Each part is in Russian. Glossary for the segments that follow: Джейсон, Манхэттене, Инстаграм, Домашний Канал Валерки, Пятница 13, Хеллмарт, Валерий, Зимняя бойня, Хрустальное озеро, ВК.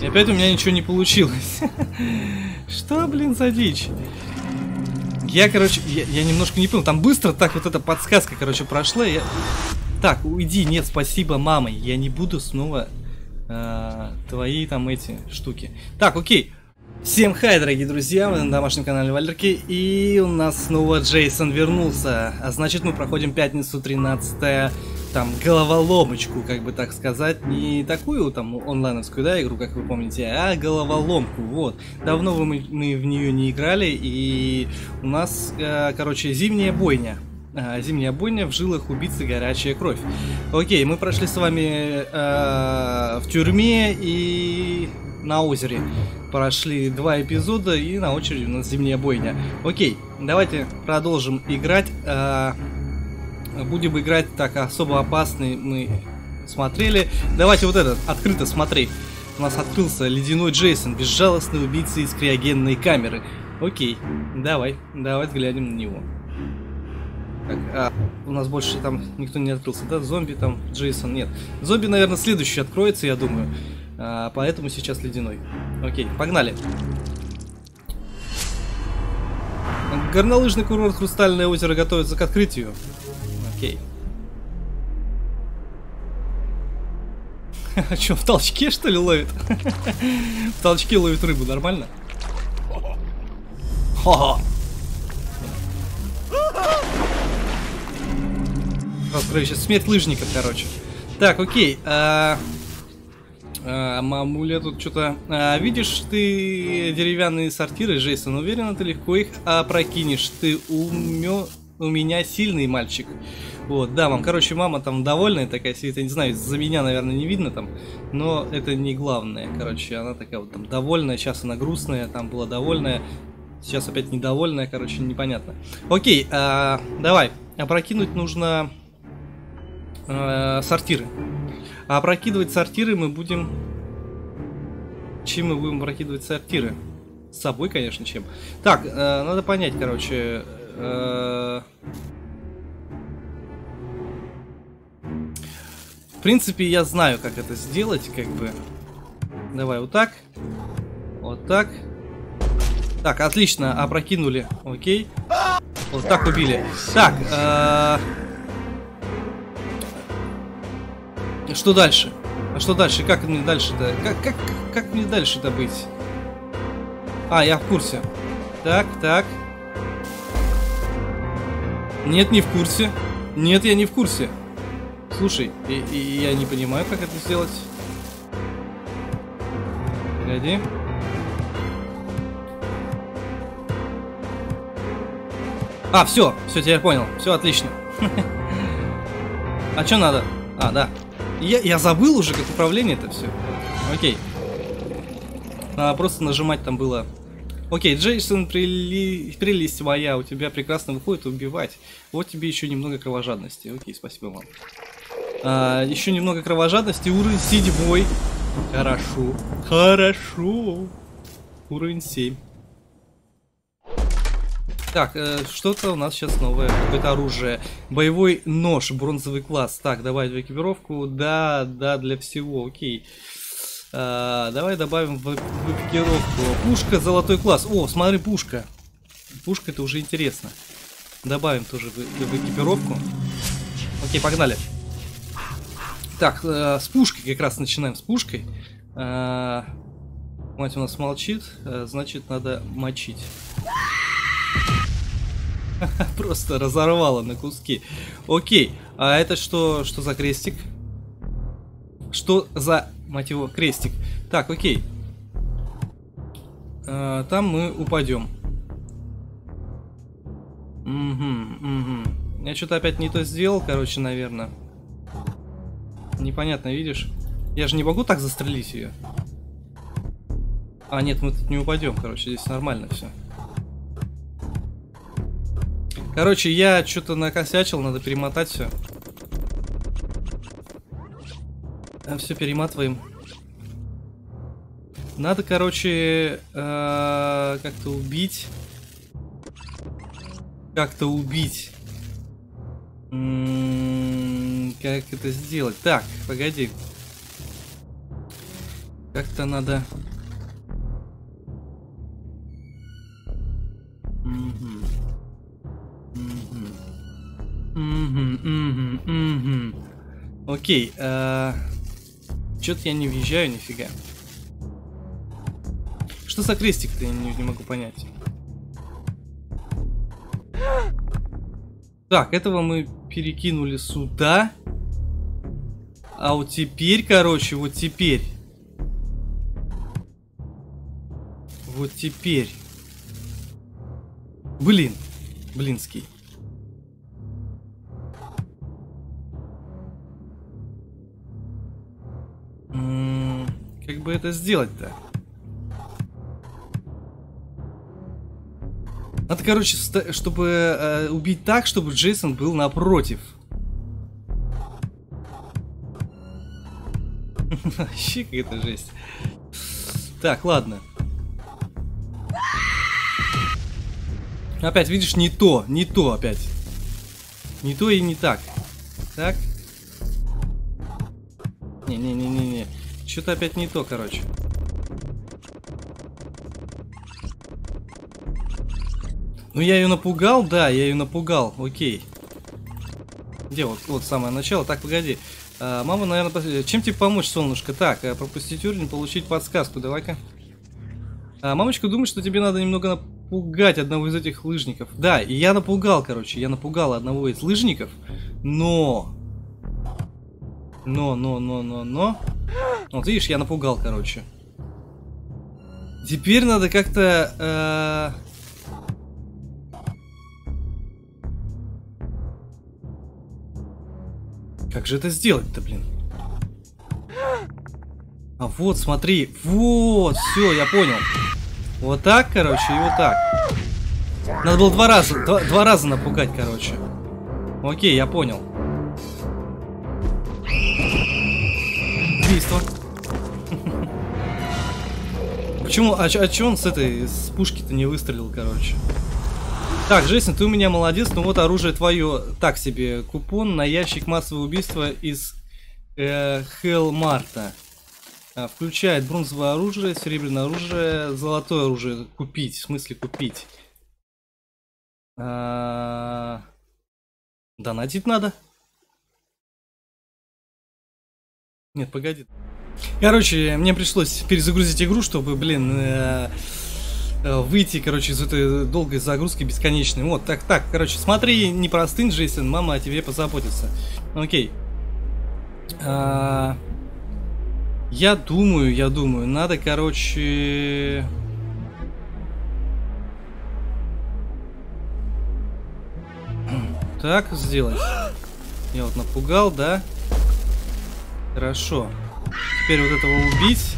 И опять у меня ничего не получилось. Что, блин, за дичь? Я, короче, я немножко не понял. Там быстро так вот эта подсказка, короче, прошла. Я... Так, уйди, нет, спасибо, мама. Я не буду снова твои там эти штуки. Так, окей. Всем хай, дорогие друзья, мы на домашнем канале Валерки, и у нас снова Джейсон вернулся. А значит, мы проходим пятницу 13-е, там, головоломочку, как бы так сказать. Не такую там онлайновскую, да, игру, как вы помните, а головоломку, вот. Давно мы в нее не играли, и у нас, короче, зимняя бойня. Зимняя бойня, в жилах убийцы горячая кровь. Окей, мы прошли с вами в тюрьме и... на озере. Прошли 2 эпизода, и на очереди у нас зимняя бойня. Окей, давайте продолжим играть. Будем играть так, особо опасный мы смотрели. Давайте вот этот, открыто смотри. У нас открылся ледяной Джейсон, безжалостный убийца из криогенной камеры. Окей, давай взглянем на него. Так, у нас больше там никто не открылся, да? Зомби там, Джейсон, нет. Зомби, наверное, следующий откроется, я думаю. Поэтому сейчас ледяной. Окей, погнали. Горнолыжный курорт Хрустальное озеро готовится к открытию. Окей. А что, в толчке, что ли, ловит? В толчке ловит рыбу, нормально? Хо-хо. Раскрою сейчас смерть лыжников, короче. Так, окей. Мамуля, тут что-то... видишь ты деревянные сортиры, Джейсон, уверенно ты легко их опрокинешь. Ты у меня сильный мальчик. Вот, да, мам. Короче, мама там довольная такая сидит. Я не знаю, за меня, наверное, не видно там. Но это не главное. Короче, она такая вот там довольная. Сейчас она грустная, там была довольная. Сейчас опять недовольная, короче, непонятно. Окей, давай. Опрокинуть нужно сортиры. А опрокидывать сортиры мы будем... Чем мы будем опрокидывать сортиры? С собой, конечно, чем. Так, надо понять, короче... В принципе, я знаю, как это сделать, как бы. Давай вот так. Вот так. Так, отлично, опрокинули. Окей. Вот так убили. Так, что дальше? А что дальше? Как мне дальше-то? Как мне дальше-то быть? А, я в курсе. Так, так. Нет, не в курсе. Нет, я не в курсе. Слушай, я не понимаю, как это сделать. Гляди. А, все, теперь понял. Все отлично. А что надо? А, да. Я забыл уже, как управление это все. Окей. Надо просто нажимать там было. Окей, Джейсон, прелесть моя, у тебя прекрасно выходит убивать. Вот тебе еще немного кровожадности. Окей, спасибо вам. Еще немного кровожадности. Уровень 7. Хорошо. Хорошо. Уровень 7. Так, что-то у нас сейчас новое, какое-то оружие. Боевой нож, бронзовый класс. Так, давай в экипировку. Да, для всего, окей. Давай добавим в экипировку. Пушка, золотой класс. О, смотри, пушка. Пушка, это уже интересно. Добавим тоже в экипировку. Окей, погнали. Так, с пушкой как раз начинаем, с пушкой. Мать у нас молчит, значит, надо мочить. Просто разорвало на куски. Окей, а это что за крестик? Что за, мать его, крестик? Так, окей. Там мы упадем. Угу. Я что-то опять не то сделал, короче, наверное. Непонятно, видишь? Я же не могу так застрелить ее. А, нет, мы тут не упадем, короче, здесь нормально все. Короче, я что-то накосячил, надо перемотать все. Все перематываем. Надо, короче, как-то убить. Как-то убить. Как это сделать? Так, погоди. Как-то надо... Окей, чё-то я не въезжаю нифига. Что за крестик-то, я не могу понять. Так, этого мы перекинули сюда. А вот теперь, короче, вот теперь. Вот теперь. Блин, блинский. Как бы это сделать-то? Надо, короче, чтобы убить так, чтобы Джейсон был напротив. Вообще какая-то жесть. Так, ладно. Опять, видишь, не то, не то опять. Не то и не так. Так. Не-не-не-не-не. Что-то опять не то, короче. Ну, я ее напугал, да, я ее напугал, окей. Где вот, вот самое начало, так, погоди. Мама, наверное, посмотрит. Чем тебе помочь, солнышко? Так, пропустить уровень, получить подсказку, давай-ка. Мамочка думает, что тебе надо немного напугать одного из этих лыжников. Да, и я напугал, короче, я напугал одного из лыжников, но. Вот видишь, я напугал, короче. Теперь надо как-то... Как же это сделать-то, блин? А вот, смотри. Вот, все, я понял. Вот так, короче, и вот так. Надо было два раза напугать, короче. Окей, я понял. Убийство. Почему? А че он с этой, с пушки-то не выстрелил, короче? Так, Джейсон, ты у меня молодец, но вот оружие твое, так себе, купон на ящик массового убийства из Хеллмарта. Включает бронзовое оружие, серебряное оружие, золотое оружие. Купить, в смысле купить? Донатить надо? Нет, погоди. Короче, мне пришлось перезагрузить игру, чтобы, блин... выйти, короче, из этой долгой загрузки бесконечной. Вот, так, короче, смотри, не простынь, Джейсон, мама о тебе позаботится. Окей. Я думаю, надо, короче... Так сделать. Я вот напугал, да? Хорошо. Теперь вот этого убить.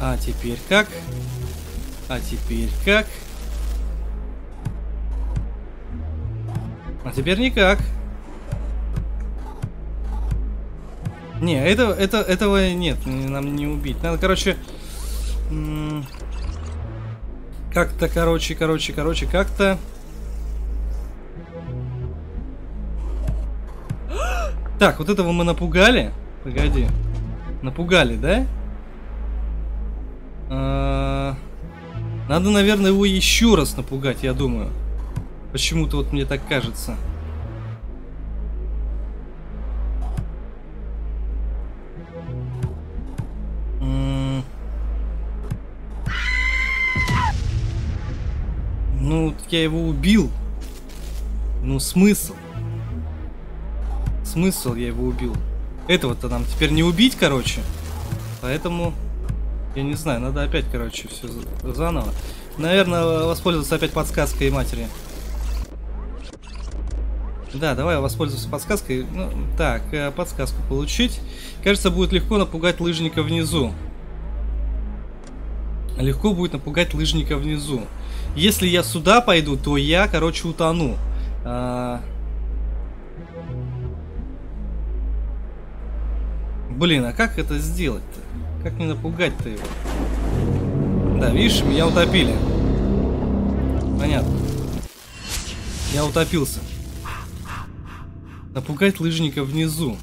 А теперь как? А теперь как? А теперь никак. Не, этого нет, нам не убить. Надо, короче, как-то, короче, как-то. Так, вот этого мы напугали. Погоди, напугали, да? Надо, наверное, его еще раз напугать, я думаю. Почему-то вот мне так кажется. Ну, вот я его убил. Ну, смысл? Смысл, я его убил. Этого-то нам теперь не убить, короче. Поэтому... Я не знаю, надо опять, короче, все заново. Наверное, воспользоваться опять подсказкой матери. Да, давай воспользоваться подсказкой. Ну, так, подсказку получить. Кажется, будет легко напугать лыжника внизу. Легко будет напугать лыжника внизу. Если я сюда пойду, то я, короче, утону. Блин, а как это сделать-то? Как не напугать-то его? Да, видишь, меня утопили. Понятно. Я утопился. Напугать лыжника внизу.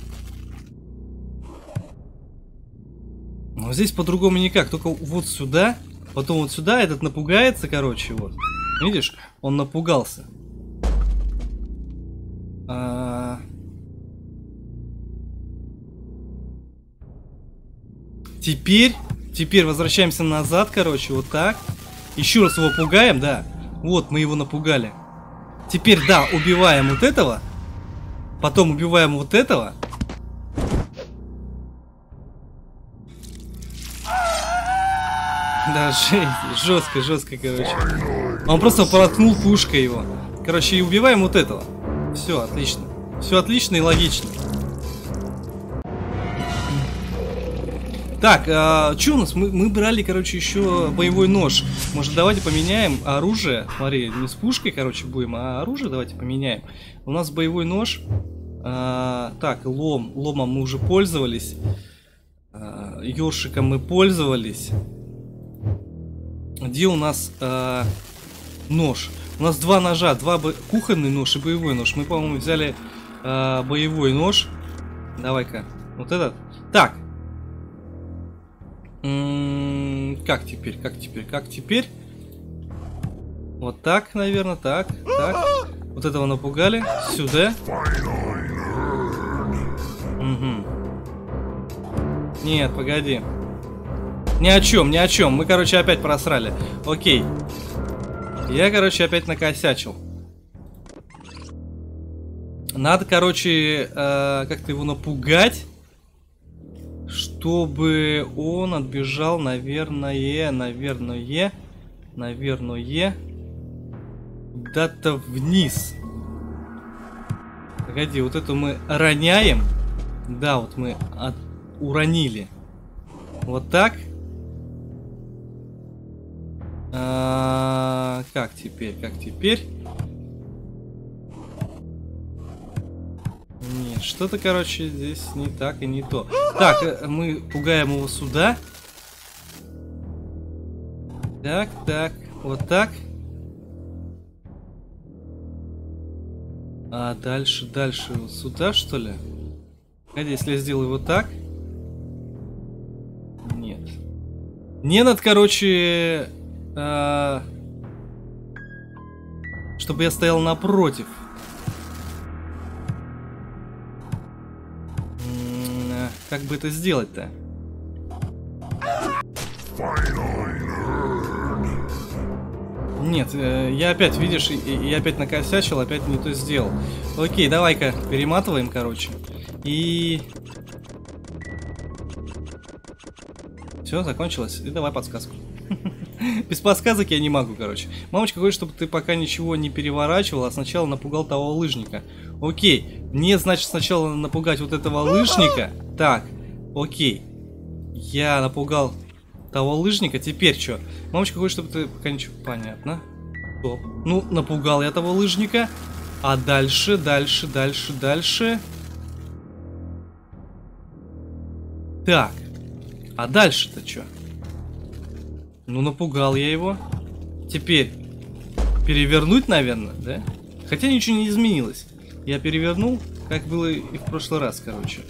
Но здесь по-другому никак. Только вот сюда, потом вот сюда. Этот напугается, короче, вот. Видишь? Он напугался. Теперь возвращаемся назад, короче, вот так. Еще раз его пугаем, да. Вот, мы его напугали. Теперь, да, убиваем вот этого. Потом убиваем вот этого. Да, жесть. Жестко, короче. Он просто проткнул пушкой его. Короче, и убиваем вот этого. Все, отлично. Все отлично и логично. Так, что у нас? Мы брали, короче, еще боевой нож. Может, давайте поменяем оружие. Смотри, не с пушкой, короче, будем, а оружие давайте поменяем. У нас боевой нож. Так, ломом мы уже пользовались. Ёршиком мы пользовались. Где у нас нож? У нас два ножа. Кухонный нож и боевой нож. Мы, по-моему, взяли боевой нож. Давай-ка. Вот этот. Так. Как теперь? Вот так, наверное, так. Вот этого напугали. Сюда. Угу. Нет, погоди. Ни о чем. Мы, короче, опять просрали. Окей. Я, короче, опять накосячил. Надо, короче, как-то его напугать. Чтобы он отбежал, наверное, куда-то вниз. Погоди, вот это мы роняем. Да, вот мы уронили. Вот так. Как теперь? Нет, что-то, короче, здесь не так и не то. Так, мы пугаем его сюда. Так, вот так. А дальше вот сюда, что ли? Погоди, если я сделаю вот так. Нет. Не надо, короче... чтобы я стоял напротив. Как бы это сделать-то? Нет, я опять, видишь, я опять накосячил, опять не то сделал. Окей, давай-ка перематываем, короче. И... все, закончилось. И давай подсказку. Без подсказок я не могу, короче. Мамочка говорит, чтобы ты пока ничего не переворачивал, а сначала напугал того лыжника. Окей. Мне, значит, сначала напугать вот этого лыжника. Так, окей. Я напугал того лыжника. Теперь что? Мамочка говорит, чтобы ты пока ничего... Понятно. Стоп. Ну, напугал я того лыжника. А дальше. Так. А дальше-то что? Ну, напугал я его. Теперь перевернуть, наверное, да? Хотя ничего не изменилось. Я перевернул, как было и в прошлый раз, короче.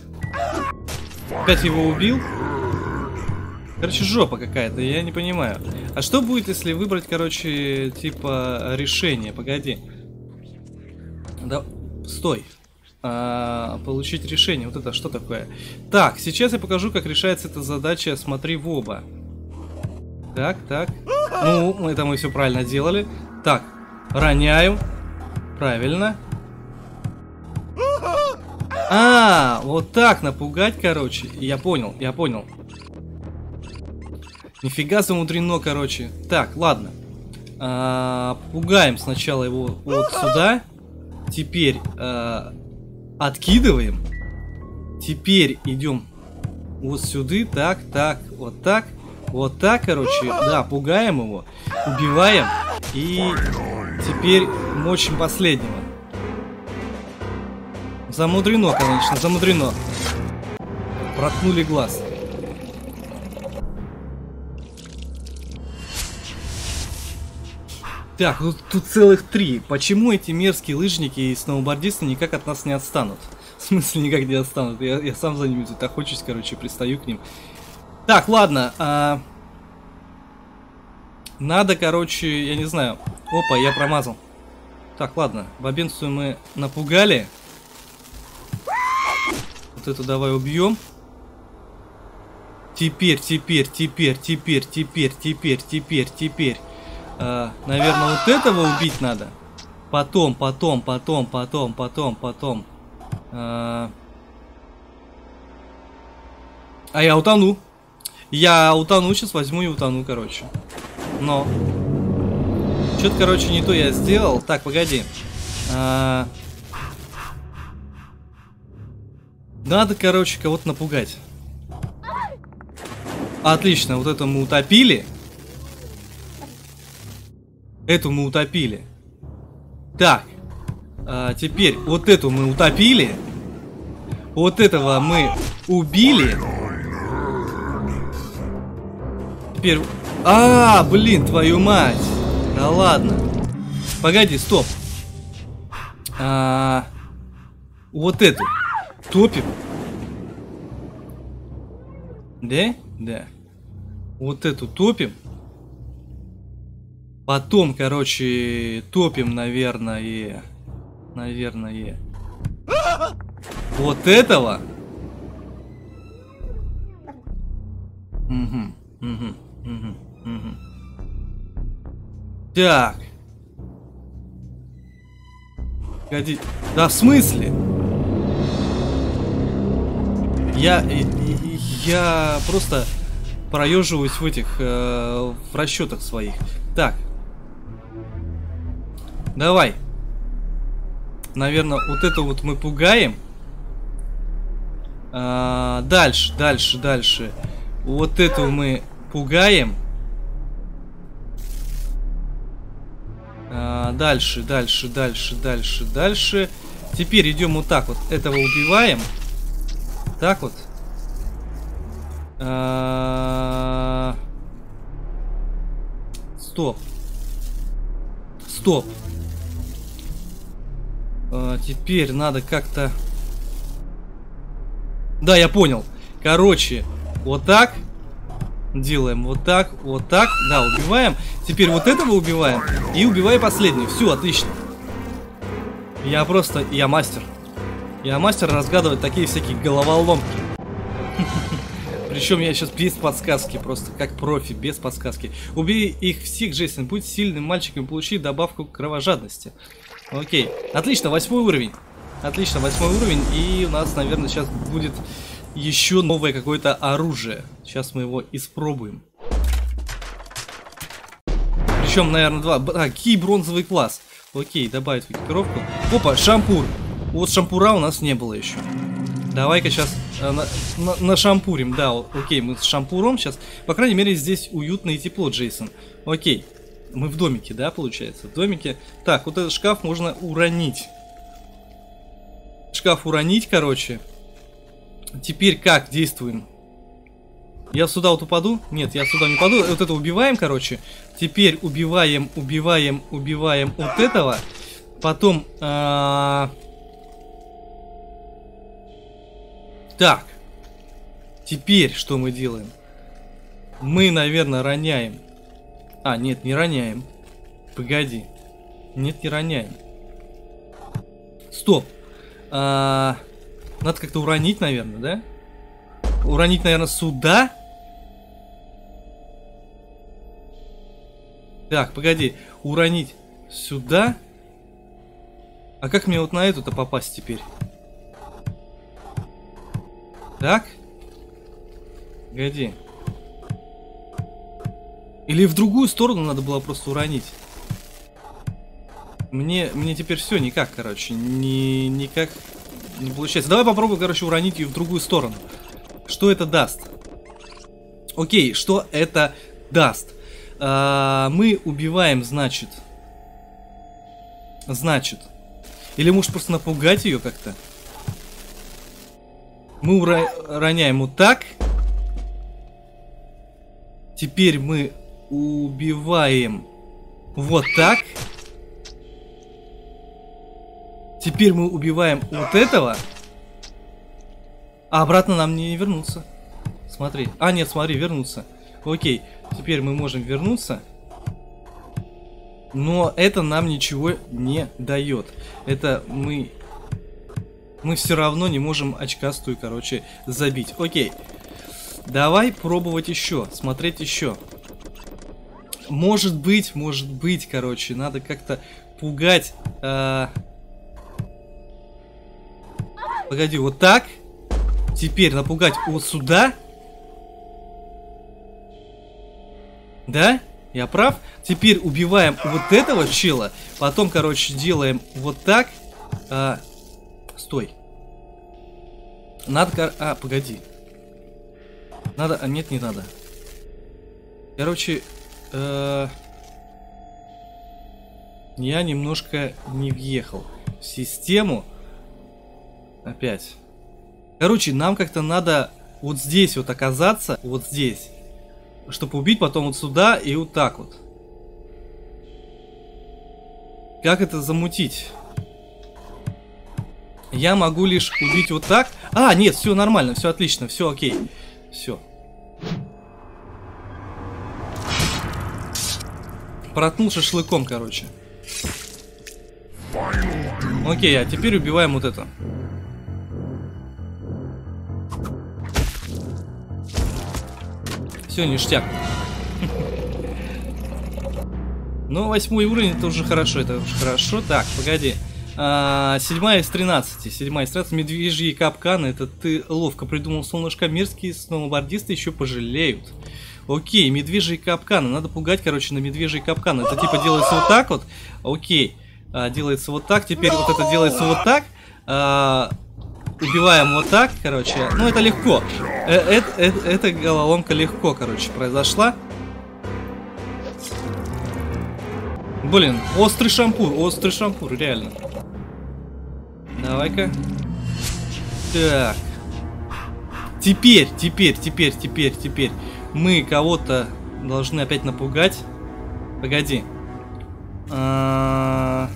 Опять его убил. Короче, жопа какая-то, я не понимаю. А что будет, если выбрать, короче, типа решение? Погоди. Да, стой. Получить решение. Вот это что такое? Так, сейчас я покажу, как решается эта задача. Смотри в оба. Так. Ну, это мы все правильно делали. Так, роняем. Правильно. А, вот так напугать, короче. Я понял. Нифига замудрено, короче. Так, ладно. Пугаем сначала его вот сюда. Теперь откидываем. Теперь идем вот сюда. Так. Вот так, короче, да, пугаем его, убиваем, и теперь мочим последнего. Замудрено, конечно, замудрено. Проткнули глаз. Так, ну, тут целых три. Почему эти мерзкие лыжники и сноубордисты никак от нас не отстанут? В смысле, никак не отстанут? Я сам за ними тут охочусь, короче, пристаю к ним. Так, ладно. Надо, короче, я не знаю. Опа, я промазал. Так, ладно. Бабенцию мы напугали. Вот эту давай убьем. Теперь. Наверное, вот этого убить надо. Потом. А я утону. Я утону, сейчас возьму и утону, короче. Но. Что-то, короче, не то я сделал. Так, погоди. Надо, короче, кого-то напугать. Отлично, вот это мы утопили. Эту мы утопили. Так. Теперь вот эту мы утопили. Вот этого мы убили. Теперь... А, блин, твою мать. Да ладно. Погоди, стоп. Вот эту. Топим. Да? Да. Вот эту топим. Потом, короче, топим, наверное. Вот этого. Угу. Так. Погоди. Да в смысле? Я просто проеживаюсь в этих в расчетах своих. Так. Давай. Наверное, вот это вот мы пугаем. Дальше. Вот это мы пугаем. Дальше. Теперь идем вот так вот. Этого убиваем. Так вот. Стоп. Теперь надо как-то... Да, я понял. Короче, вот так. Делаем вот так. Да, убиваем. Теперь вот этого убиваем. И убиваем последний. Все, отлично. Я мастер. Я мастер разгадывать такие всякие головоломки. Причем я сейчас без подсказки, просто как профи, без подсказки. Убей их всех, Джейсон, будь сильным мальчиком, получи добавку к кровожадности. Окей, отлично, 8 уровень. Отлично, 8 уровень. И у нас, наверное, сейчас будет еще новое какое-то оружие. Сейчас мы его испробуем. Причем, наверное, 2. Какие бронзовый класс. Окей, добавить в экипировку. Опа, шампур. Вот шампура у нас не было еще. Давай-ка сейчас нашампурим. Да, окей, мы с шампуром сейчас. По крайней мере, здесь уютно и тепло, Джейсон. Окей. Мы в домике, да, получается? В домике. Так, вот этот шкаф можно уронить. Шкаф уронить, короче. Теперь как действуем? Я сюда вот упаду? Нет, я сюда не упаду. Вот это убиваем, короче. Теперь убиваем вот этого. Потом... Так, теперь что мы делаем? Мы, наверное, роняем. А, нет, не роняем. Погоди. Нет, не роняем. Стоп. Надо как-то уронить, наверное, да? Уронить, наверное, сюда? Так, погоди. Уронить сюда? А как мне вот на эту-то попасть теперь? Так. Погоди. Или в другую сторону надо было просто уронить. Мне теперь все никак, короче. Никак не получается. Давай попробуем, короче, уронить ее в другую сторону. Что это даст? Окей, что это даст? Мы убиваем, значит. Или может просто напугать ее как-то? Мы роняем вот так. Теперь мы убиваем вот так. Теперь мы убиваем вот этого. А обратно нам не вернуться. С Смотри. А, нет, смотри, вернуться. Окей, теперь мы можем вернуться. Но это нам ничего не дает. Это мы все равно не можем очкастую, короче, забить. Окей. Давай пробовать еще, смотреть еще. Может быть, короче, надо как-то пугать. Погоди, вот так. Теперь напугать вот сюда. Да? Я прав? Теперь убиваем вот этого чела. Потом, короче, делаем вот так. Стой. Надо... А, погоди. Надо... А, нет, не надо. Короче... Я немножко не въехал в систему. Опять. Короче, нам как-то надо вот здесь вот оказаться. Вот здесь. Чтобы убить потом вот сюда и вот так вот. Как это замутить? Я могу лишь убить вот так. А, нет, все нормально, все отлично, все окей. Все. Протнул шашлыком, короче. Окей, а теперь убиваем вот это. Все, ништяк. Ну, 8-й уровень, это уже хорошо, это уже хорошо. Так, погоди. 7 из 13. 7 из 13. Медвежьи капканы. Это ты ловко придумал, солнышко. Мерзкие сноубордисты еще пожалеют. Окей, медвежьи капканы. Надо пугать, короче, на медвежьи капканы. Это типа делается вот так вот. Окей. Делается вот так. Теперь вот это делается вот так. Убиваем вот так, короче. Ну, это легко. Эта головоломка легко, короче, произошла. Блин, острый шампур, реально. Давай-ка. Так. Теперь. Мы кого-то должны опять напугать. Погоди. Ха-ха.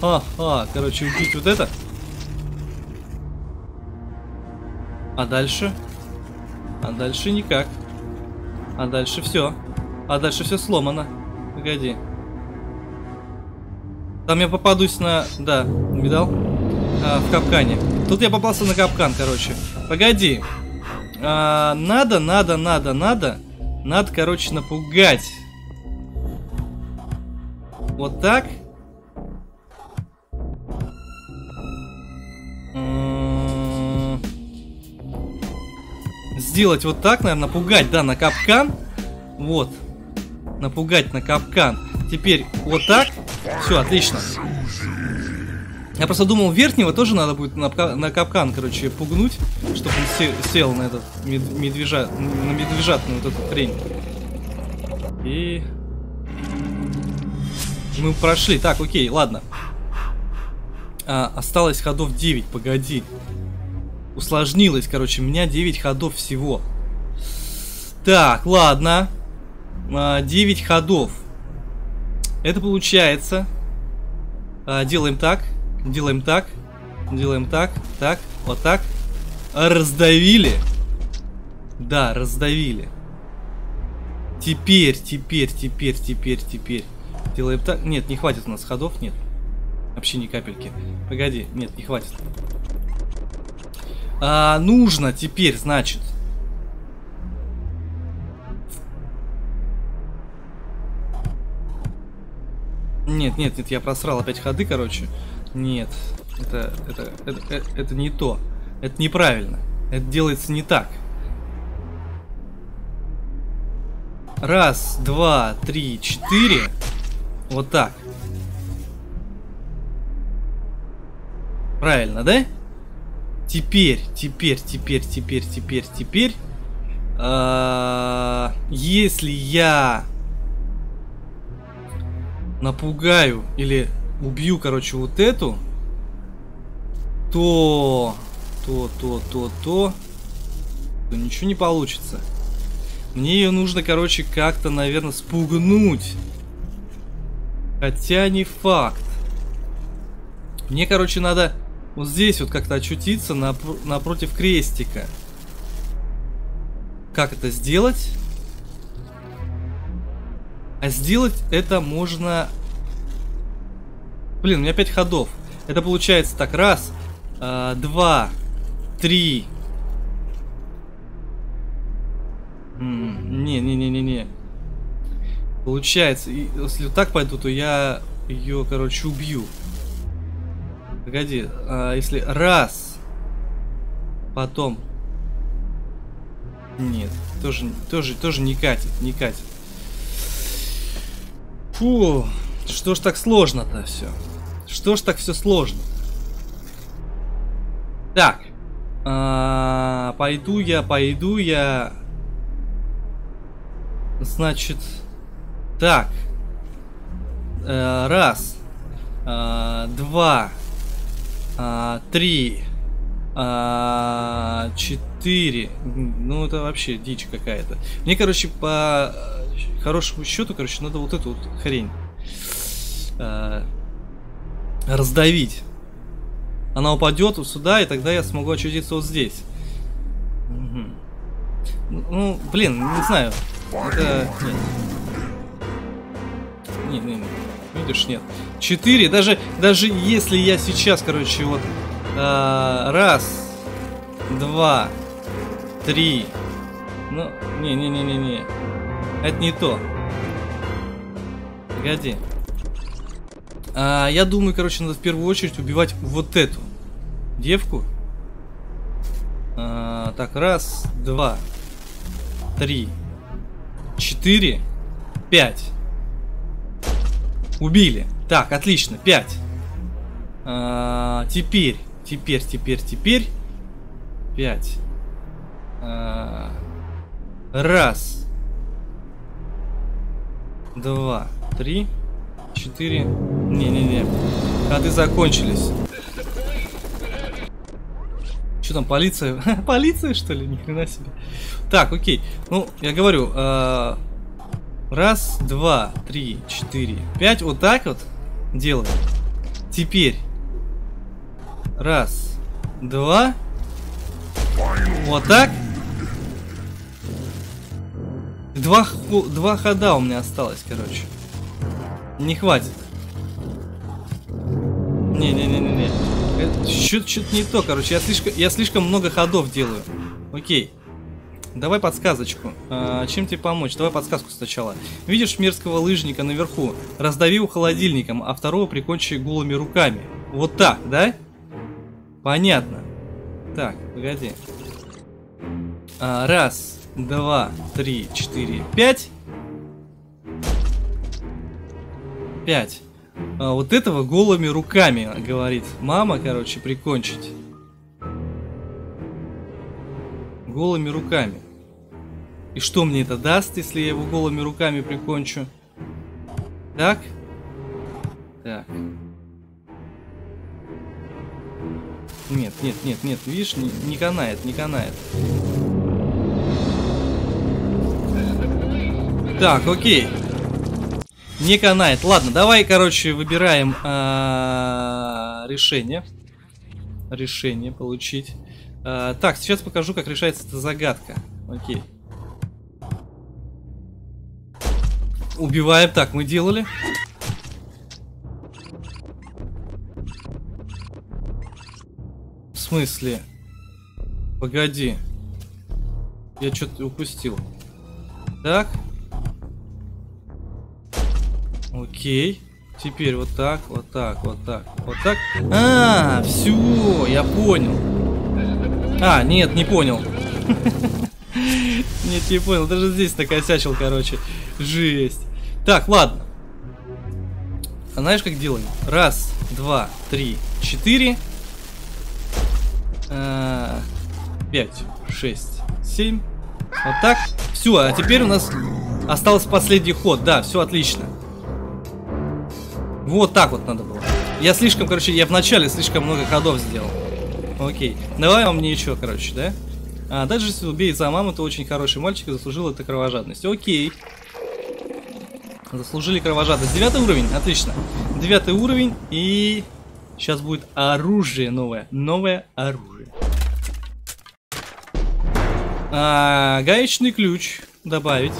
Ха-ха. Короче, убить вот это. А дальше? А дальше никак. А дальше все. А дальше все сломано. Погоди. Там я попадусь на... Да, видал? В капкане. Тут я попался на капкан, короче. Погоди. Надо. Надо, короче, напугать. Вот так. Сделать вот так, наверное, напугать, да, на капкан. Вот. Напугать на капкан. Теперь вот так. Все, отлично. Я просто думал, верхнего тоже надо будет на капкан, короче, пугнуть, чтобы он сел на этот медвежатную вот эту хрень. И... Мы прошли. Так, окей, ладно. Осталось ходов 9, погоди. Усложнилось, короче, у меня 9 ходов всего. Так, ладно. 9 ходов. Это получается. Делаем так, вот так. Раздавили. Да, раздавили. Теперь. Делаем так. Нет, не хватит у нас ходов, нет. Вообще ни капельки. Погоди, нет, не хватит. Нужно теперь, значит. Нет, я просрал опять ходы, короче. Нет, это не то. Это неправильно. Это делается не так. 1, 2, 3, 4. Вот так. Правильно, да? Теперь. Если я напугаю или убью, короче, вот эту, то ничего не получится. Мне ее нужно, короче, как-то, наверное, спугнуть. Хотя не факт. Мне, короче, надо вот здесь вот как-то очутиться напротив крестика. Как это сделать? А сделать это можно... Блин, у меня 5 ходов. Это получается так. Раз, два, три... Не-не-не-не-не. Получается, если так пойду, то я ее, короче, убью. Погоди, если раз, потом... Нет, тоже не катит, не катит. Фу, что ж так сложно-то все? Что ж так все сложно? Так, пойду я... Значит, так, раз, два, три, четыре. Ну это вообще дичь какая-то. Мне, короче, по хорошему счету, короче, надо вот эту вот хрень раздавить. Она упадет вот сюда, и тогда я смогу очутиться вот здесь. Угу. Ну, блин, не знаю. Это... Нет. Не. Видишь, нет. 4. Даже если я сейчас, короче, вот... раз, два, три... Ну, не. Это не то. Погоди. Я думаю, короче, надо в первую очередь убивать вот эту девку. Так, раз, два, три... 4, 5. Убили. Так, отлично, 5. Теперь 5. Раз, два, три, 4. Не. Ходы закончились. Что там, полиция? Полиция, что ли? Ни хрена себе. Так, окей. Ну, я говорю. Раз, два, три, 4, 5. Вот так вот делаем. Теперь. Раз, два. Вот так. Два хода у меня осталось, короче. Не хватит. Не. Чуть-чуть не то, короче. Я слишком много ходов делаю. Окей. Давай подсказочку. Чем тебе помочь? Давай подсказку сначала. Видишь мерзкого лыжника наверху? Раздави его холодильником, а второго прикончи голыми руками. Вот так, да? Понятно. Так, погоди. Раз, два, три, 4, 5. 5. Вот этого голыми руками, говорит мама, короче, прикончить. Голыми руками. И что мне это даст, если я его голыми руками прикончу? Так. Так. Нет. Видишь, не канает, не канает. Так, окей. Не канает. Ладно, давай, короче, выбираем решение. Решение получить. Так, сейчас покажу, как решается эта загадка. Окей. Убиваем. Так, мы делали. В смысле? Погоди. Я что-то упустил. Так. Окей. Теперь вот так. А, все, я понял. А, нет, не понял. Нет, не понял. Даже здесь накосячил, короче. Жесть. Так, ладно. А знаешь, как делаем? Раз, два, три, 4. 5, 6, 7. Вот так. Все, а теперь у нас остался последний ход. Да, все отлично. Вот так вот надо было. Я слишком, короче, я вначале слишком много ходов сделал. Окей. Давай мне еще, короче, да? А даже если убийца мама, то очень хороший мальчик и заслужил это кровожадность. Окей. Заслужили кровожадность. 9 уровень, отлично. 9 уровень, и сейчас будет оружие новое. Новое оружие. Гаечный ключ добавить.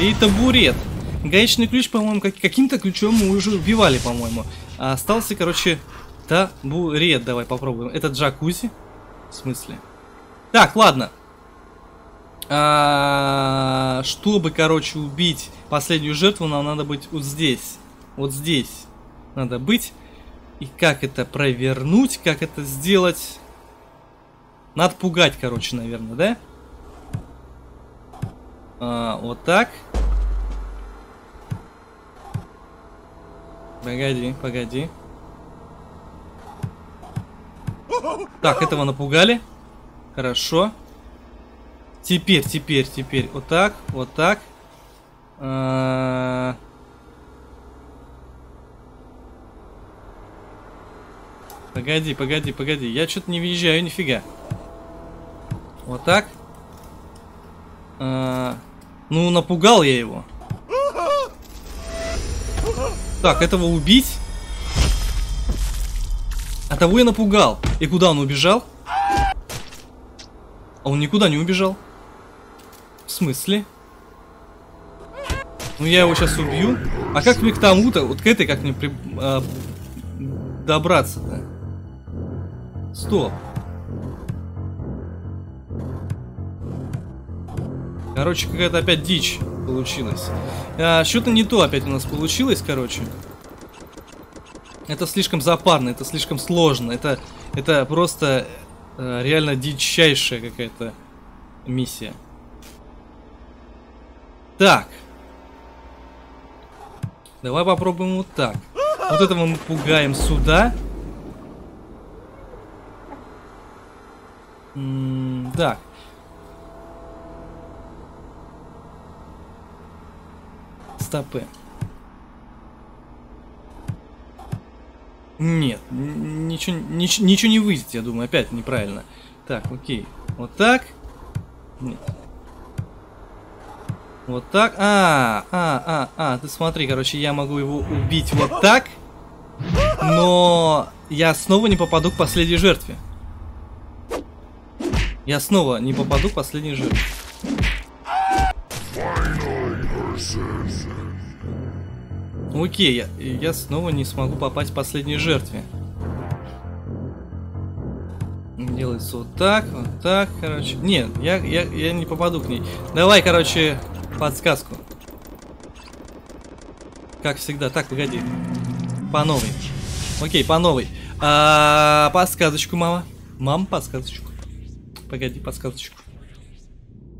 И табурет. Гаечный ключ, по-моему, каким-то ключом мы уже убивали, по-моему. Остался, короче, табурет. Давай попробуем. Это джакузи. В смысле? Так, ладно. Чтобы, короче, убить последнюю жертву, нам надо быть вот здесь. Вот здесь надо быть. И как это провернуть, как это сделать? Надо пугать, короче, наверное, да? Вот так. Погоди, погоди. Так, этого напугали. Хорошо. Теперь, теперь. Вот так, вот так. Погоди, погоди. Я что-то не въезжаю, нифига. Вот так. Ну, напугал я его. Так, этого убить. А того я напугал. И куда он убежал? А он никуда не убежал. В смысле? Ну, я его сейчас убью. А как мне к тому-то, вот к этой, как мне добраться-то? Стоп. Короче, какая-то опять дичь получилась. Что-то не то опять у нас получилось, короче. Это слишком запарно, это слишком сложно. Это просто реально дичайшая какая-то миссия. Так. Давай попробуем вот так. Вот этого мы пугаем сюда. Так. Стопы. Нет, ничего не выйдет, я думаю, опять неправильно. Так, окей. Вот так. Нет. Вот так. Ты смотри, короче, я могу его убить вот так. Но я снова не попаду к последней жертве. Я снова не попаду к последней жертве. Окей, я снова не смогу попасть к последней жертве. Делается вот так, короче. Нет, я не попаду к ней. Давай, короче, подсказку. Как всегда. Так, погоди. По новой. Окей, по новой. Подсказочку, мама. Мам, подсказочку. Погоди, подсказочку.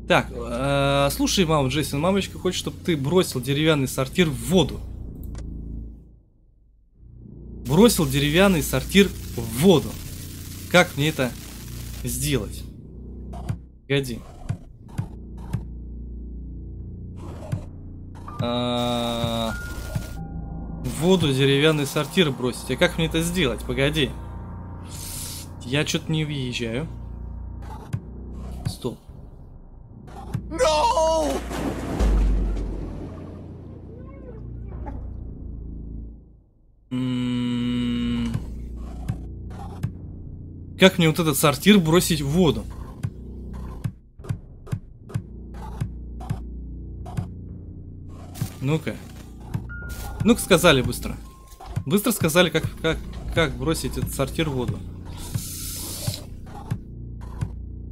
Так, слушай, мама, Джейсон, мамочка хочет, чтобы ты бросил деревянный сортир в воду. Бросил деревянный сортир в воду. Как мне это сделать? Погоди. В воду деревянный сортир бросить. А как мне это сделать? Погоди. Я что-то не въезжаю. Стоп. No! Как мне вот этот сортир бросить в воду? Ну-ка. Ну-ка, сказали быстро. Быстро сказали, как бросить этот сортир в воду.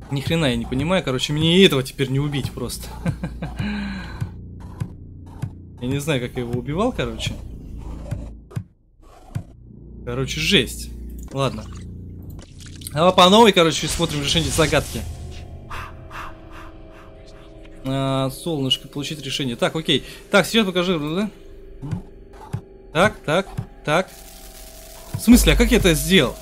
Ни хрена я не понимаю, короче, мне и этого теперь не убить просто. Я не знаю, как я его убивал, короче. Короче, жесть. Ладно. Давай по новой, короче, смотрим решение загадки. Солнышко, получить решение. Так, окей. Так, сейчас покажи, да? Так. В смысле, а как я это сделал?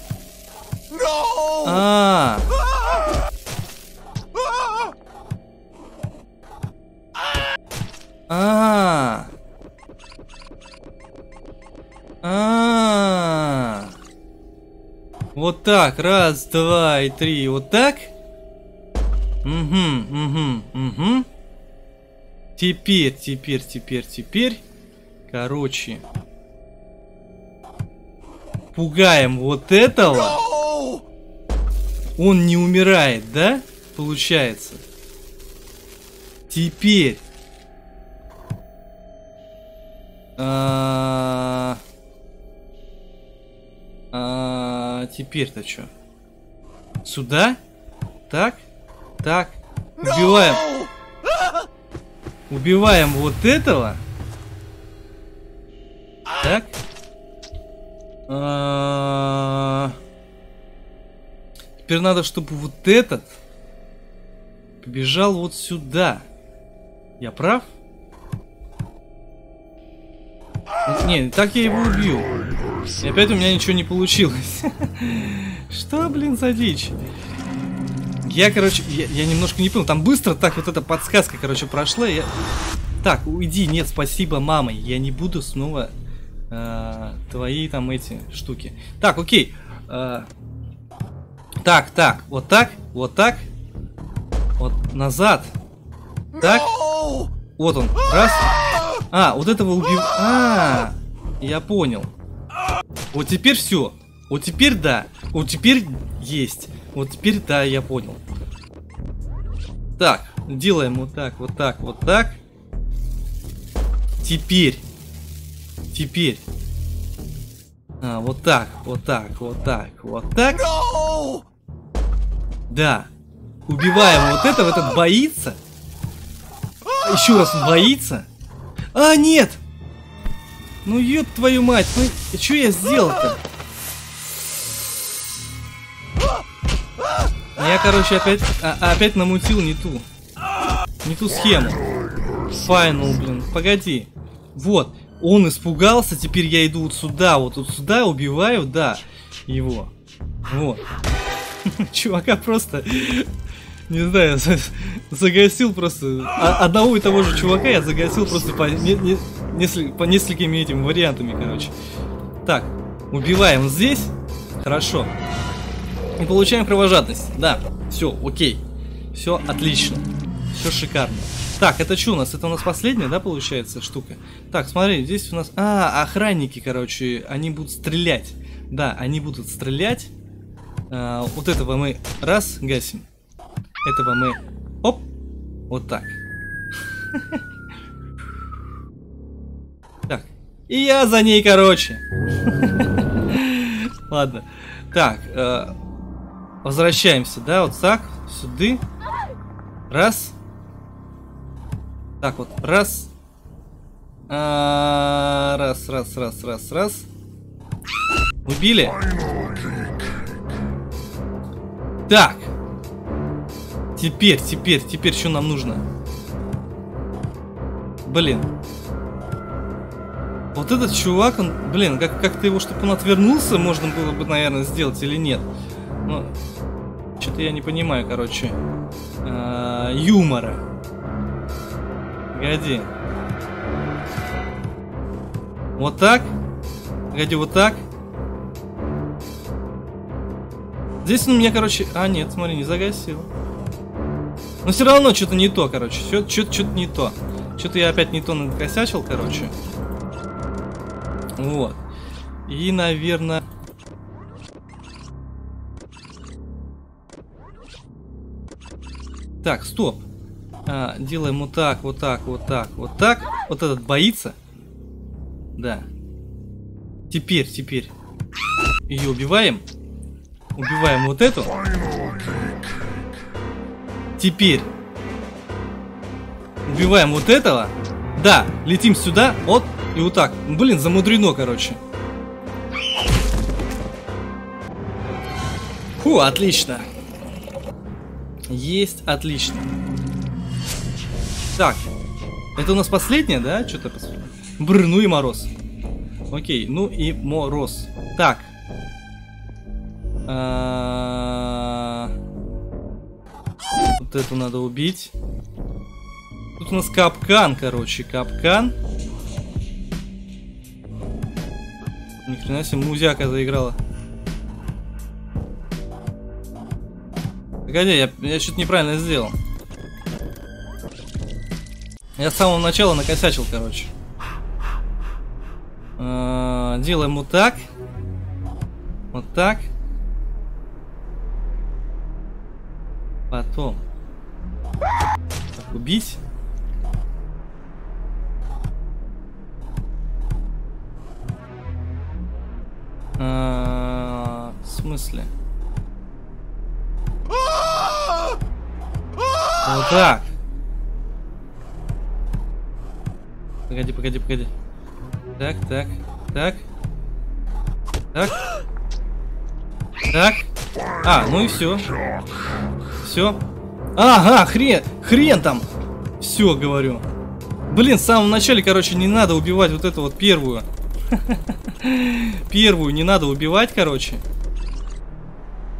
Вот так, раз, два и три, вот так. Угу. Теперь. Короче. Пугаем вот этого. Он не умирает, да? Получается. Теперь. Теперь-то что? Сюда? Так. Убиваем. Убиваем вот этого. Так. Теперь надо, чтобы вот этот побежал вот сюда. Я прав? Не, так я его убью. И опять у меня ничего не получилось. Что, блин, за дичь? Я, короче, я немножко не понял. Там быстро так вот эта подсказка, короче, прошла. Я... Так, уйди. Нет, спасибо, мама. Я не буду снова твои там эти штуки. Так, окей. Так. Вот так. Вот назад. Так. Вот он. Раз. Вот этого убил. Я понял. Вот теперь все. Вот теперь да. Вот теперь есть. Вот теперь да, я понял. Так, делаем вот так. Теперь. Вот так. Да. Убиваем вот этого. Этот боится. Еще раз боится. Нет! Ну, ёб твою мать, ну, что я сделал-то? Я, короче, опять намутил не ту схему. Final, блин, погоди. Вот, он испугался, теперь я иду вот сюда, убиваю, да, его. Вот. Чувака просто... Не знаю, загасил просто... Одного и того же чувака я загасил просто по несколькими этими вариантами, короче. Так, убиваем здесь. Хорошо. И получаем кровожадность. Да, все, окей. Все отлично. Все шикарно. Так, это что у нас? Это у нас последняя, да, получается, штука? Так, смотри, здесь у нас... охранники, короче, они будут стрелять. Да, они будут стрелять. Вот этого мы раз гасим. Этого мы... Оп! Вот так. Так. И я за ней, короче. Ладно. Так. Возвращаемся, да? Вот так. Сюда. Раз. Так вот. Раз. Раз. Убили. Так. Теперь, что нам нужно? Блин. Вот этот чувак, он, блин, как-то его, чтобы он отвернулся, можно было бы, наверное, сделать или нет. Ну, что-то я не понимаю, короче, юмора. Погоди. Вот так. Погоди, вот так. Здесь он меня, короче... нет, смотри, не загасил. Но все равно что-то не то, короче. Что-то не то. Что-то я опять не то накосячил, короче. Вот. И, наверное... Так, стоп. Делаем вот так. Вот этот боится. Да. Теперь. Ее убиваем. Убиваем вот эту. Теперь убиваем вот этого. Да, летим сюда. Вот и вот так. Блин, замудрено, короче. Фу, отлично. Есть, отлично. Так. Это у нас последнее, да? Что-то последнее. Бррр, ну и мороз. Окей, ну и мороз. Так. Вот эту надо убить. Тут у нас капкан, короче. Капкан. Ни хрена себе, музяка заиграла. Погоди, я что-то неправильно сделал. Я с самого начала накосячил, короче. Делаем вот так. Вот так. Потом. Так, убить. В смысле? Вот так. Погоди, погоди, погоди. Так, так, так. Так. Так. А, ну и все. Все. Ага, хрен там. Все, говорю. Блин, в самом начале, короче, не надо убивать вот эту вот первую. Первую не надо убивать, короче.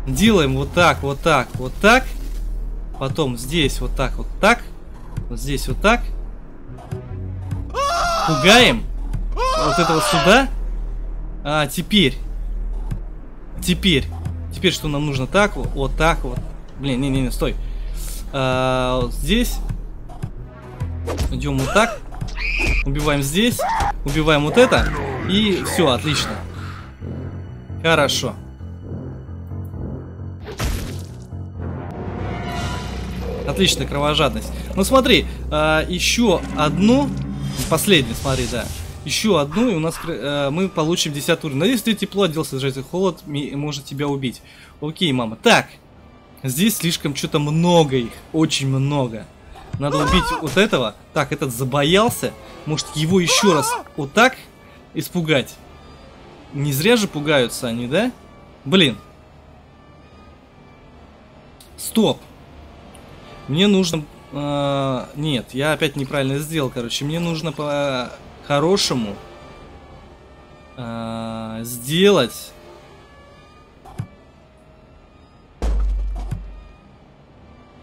Делаем вот так, вот так, вот так. Потом здесь вот так, вот так. Вот здесь вот так. Пугаем. Вот этого сюда. А теперь. Теперь. Теперь что нам нужно? Так вот, вот так вот. Блин, не-не-не, стой. Вот здесь. Идем вот так. Убиваем здесь. Убиваем вот это. И все, отлично. Хорошо. Отличная кровожадность. Ну смотри, еще одну. Последнюю, смотри, да. Еще одну, и у нас мы получим 10 уровень. Надеюсь, ты тепло оделся, жать, холод может тебя убить. Окей, мама. Так. Здесь слишком что-то много их. Очень много. Надо убить вот этого. Так, этот забоялся. Может, его еще раз вот так испугать. Не зря же пугаются они, да? Блин. Стоп. Мне нужно... нет, я опять неправильно сделал, короче. Мне нужно по-хорошему сделать...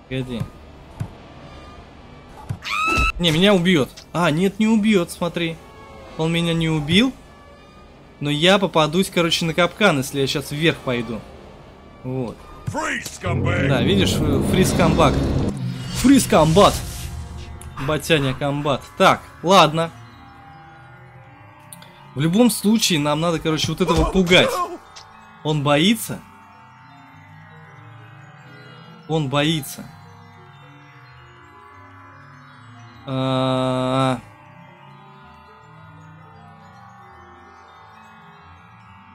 Погоди. Не, меня убьет. А, нет, не убьет, смотри. Он меня не убил. Но я попадусь, короче, на капкан, если я сейчас вверх пойду. Вот. Да, видишь, фриз камбак. Фриз комбат. Батяня комбат. Так, ладно. В любом случае, нам надо, короче, вот этого пугать. Он боится. Он боится.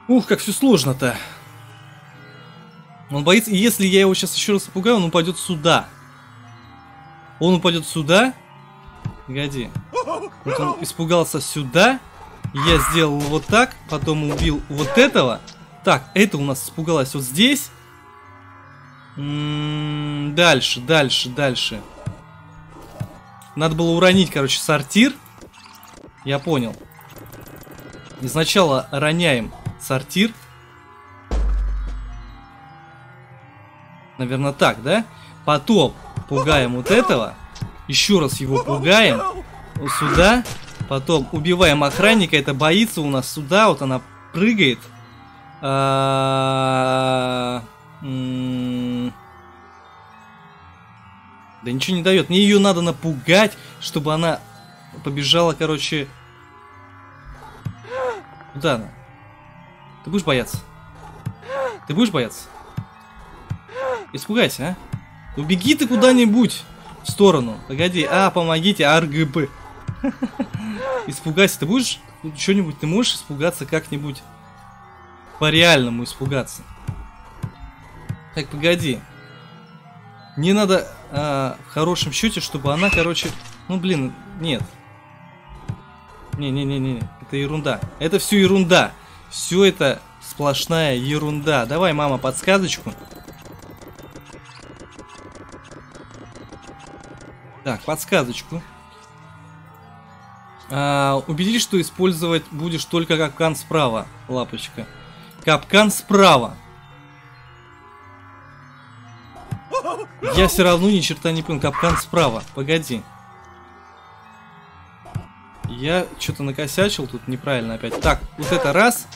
Ух, как все сложно-то. Он боится, и если я его сейчас еще раз пугаю, он упадет сюда. Он упадет сюда. Погоди. Вот он испугался сюда. Я сделал вот так. Потом убил вот этого. Так, это у нас испугалось вот здесь. Дальше, дальше, дальше. Надо было уронить, короче, сортир. Я понял. И сначала роняем сортир. Наверное, так, да? Потом пугаем вот этого. Еще раз его пугаем. Вот сюда. Потом убиваем охранника. Это боится у нас сюда. Вот она прыгает. Да ничего не дает. Мне ее надо напугать, чтобы она побежала, короче. Куда она? Ты будешь бояться? Ты будешь бояться? Испугайся, а? Убеги ты куда-нибудь в сторону. Погоди, помогите, РГБ. Испугайся, ты будешь что-нибудь, ты можешь испугаться как-нибудь по-реальному испугаться. Так, погоди. Мне надо в хорошем счете, чтобы она, короче... Ну, блин, нет. Не-не-не-не, это ерунда. Это все ерунда. Все это сплошная ерунда. Давай, мама, подсказочку. Так, подсказочку. Убедись, что использовать будешь только капкан справа, лапочка. Капкан справа. Я все равно ни черта не понял. Капкан справа. Погоди. Я что-то накосячил тут неправильно опять. Так, вот это раз.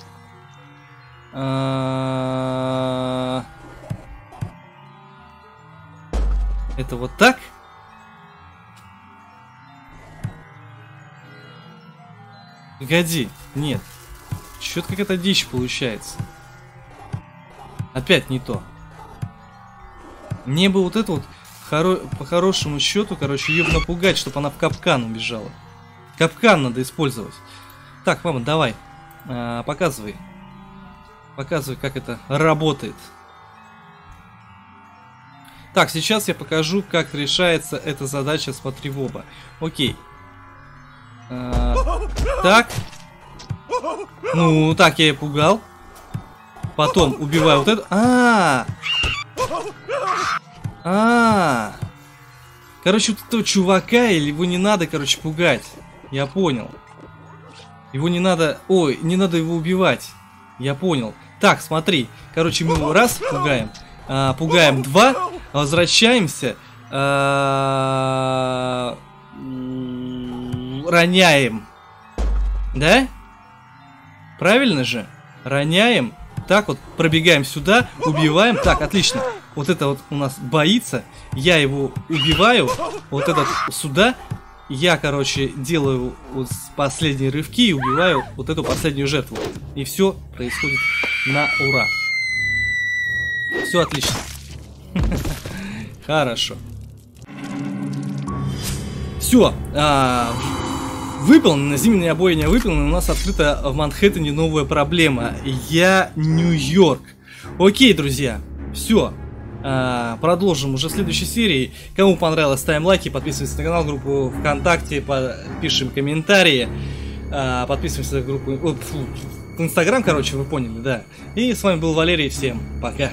Это вот так? Погоди, нет. Чё-то какая-то дичь получается. Опять не то. Мне бы вот это вот, по хорошему счету, короче, ее напугать, чтобы она в капкан убежала. Капкан надо использовать. Так, мама, давай. Показывай. Показывай, как это работает. Так, сейчас я покажу, как решается эта задача, смотри в оба. Окей. Так. Ну, так я и пугал. Потом убиваю вот это. Короче, вот этого чувака, или его не надо, короче, пугать. Я понял. Его не надо... Ой, не надо его убивать. Я понял. Так, смотри. Короче, мы его раз пугаем. Пугаем два. Возвращаемся. Роняем. Да? Правильно же? Роняем. Так вот, пробегаем сюда, убиваем. Так, отлично. Вот это вот у нас боится. Я его убиваю. Вот этот сюда. Я, короче, делаю вот последние рывки и убиваю вот эту последнюю жертву. И все происходит на ура. Все отлично. Хорошо. Все. Выполнено, зимняя бойня выполнена, у нас открыта в Манхэттене новая проблема. Я Нью-Йорк. Окей, друзья, все. Продолжим уже в следующей серии. Кому понравилось, ставим лайки, подписываемся на канал, группу ВКонтакте, пишем комментарии, подписываемся на группу... Инстаграм, короче, вы поняли, да. И с вами был Валерий, всем пока.